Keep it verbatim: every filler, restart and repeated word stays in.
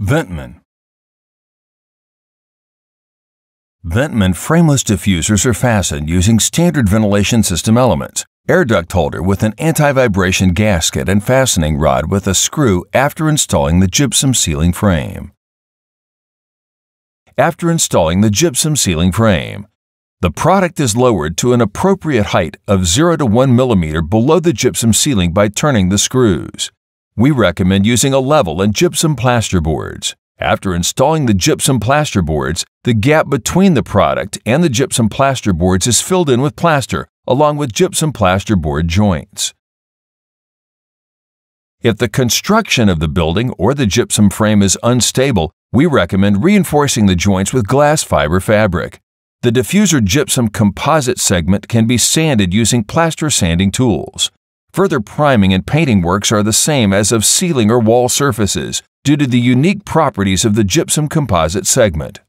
Ventmann. Ventmann frameless diffusers are fastened using standard ventilation system elements, air duct holder with an anti-vibration gasket and fastening rod with a screw after installing the gypsum ceiling frame. After installing the gypsum ceiling frame, the product is lowered to an appropriate height of zero to one millimeter below the gypsum ceiling by turning the screws. We recommend using a level and gypsum plaster boards. After installing the gypsum plaster boards, the gap between the product and the gypsum plaster boards is filled in with plaster along with gypsum plaster board joints. If the construction of the building or the gypsum frame is unstable, we recommend reinforcing the joints with glass fiber fabric. The diffuser gypsum composite segment can be sanded using plaster sanding tools. Further priming and painting works are the same as of ceiling or wall surfaces, due to the unique properties of the gypsum composite segment.